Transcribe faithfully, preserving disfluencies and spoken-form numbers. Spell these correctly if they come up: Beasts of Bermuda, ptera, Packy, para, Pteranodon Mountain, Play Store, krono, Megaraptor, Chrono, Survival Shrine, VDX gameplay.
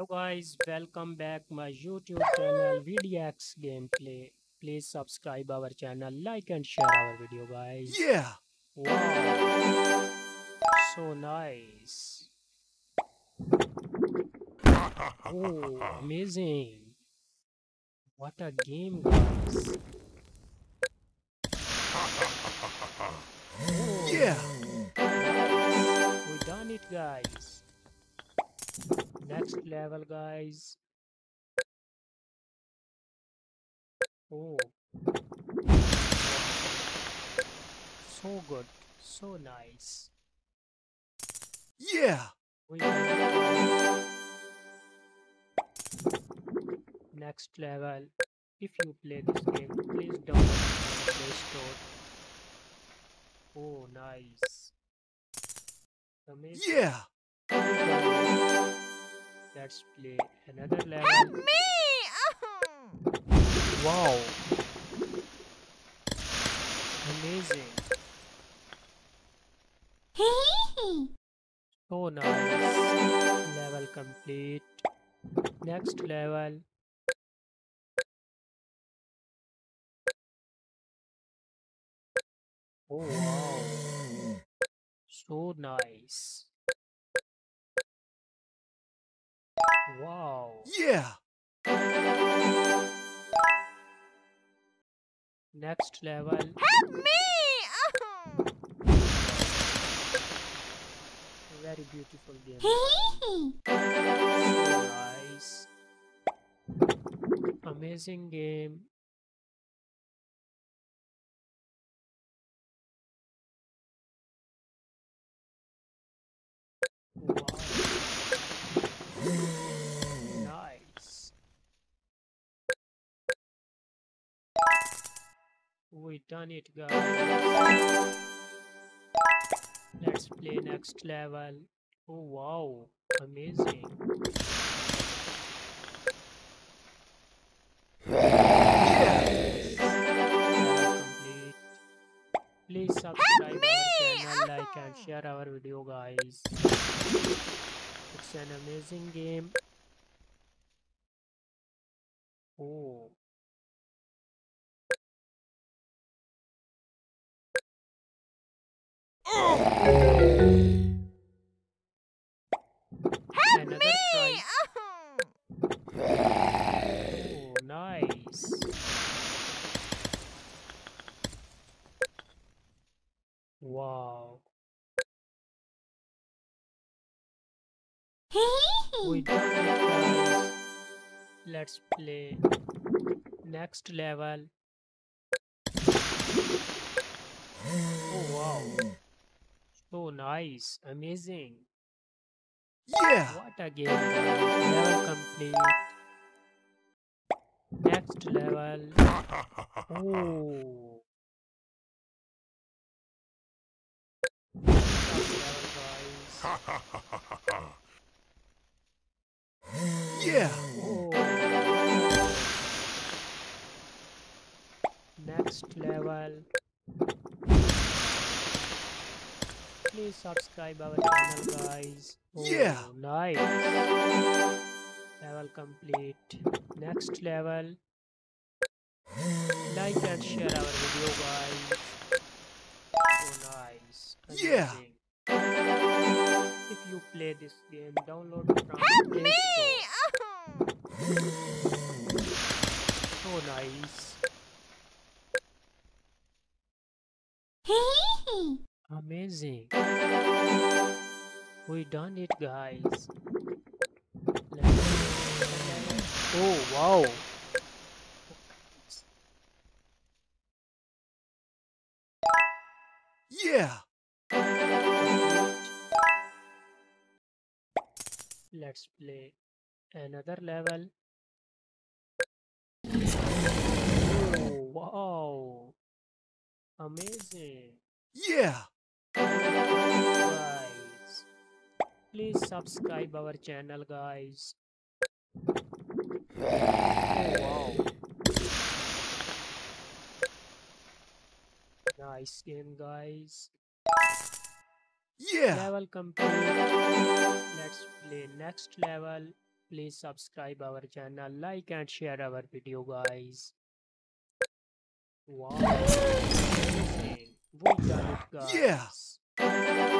Hello guys, welcome back my YouTube channel V D X gameplay. Please subscribe our channel, like and share our video guys. Yeah. Wow. So nice. Oh, amazing. What a game guys. Oh. Yeah. We done it guys. Next level guys. Oh, so good, so nice. Yeah. Wait. Next level. If you play this game, please download the Play Store. Oh nice. Amazing. Yeah. Let's play another level. Help me! Oh. Wow! Amazing! So nice! Level complete. Next level. Oh wow! So nice! Wow. Yeah. Next level. Help me! Oh. Very beautiful game. Nice. Amazing game. We done it guys. Let's play next level. Oh wow, amazing. Complete. Please subscribe our channel, like and share our video guys. It's an amazing game. Oh. Help me! Oh, nice. Wow. We done it guys. Let's play next level. Oh wow. So nice, amazing. Yeah. What a game. Level complete. Next level. Oh. Yeah. Oh. Next level. Please subscribe our channel guys. Oh, yeah. Nice. Level complete. Next level. Like and share our video guys. So nice. Amazing. Yeah. If you play this game, download from Help Play Store. Me! So nice. Amazing. We done it guys. Oh wow. Yeah. Let's play another level. Oh wow. Amazing. Yeah. Guys, please subscribe our channel guys. Oh, wow. Nice game guys. Yeah. Level complete. Let's play next level. please subscribe our channel, like and share our video, guys. Wow. Yeah.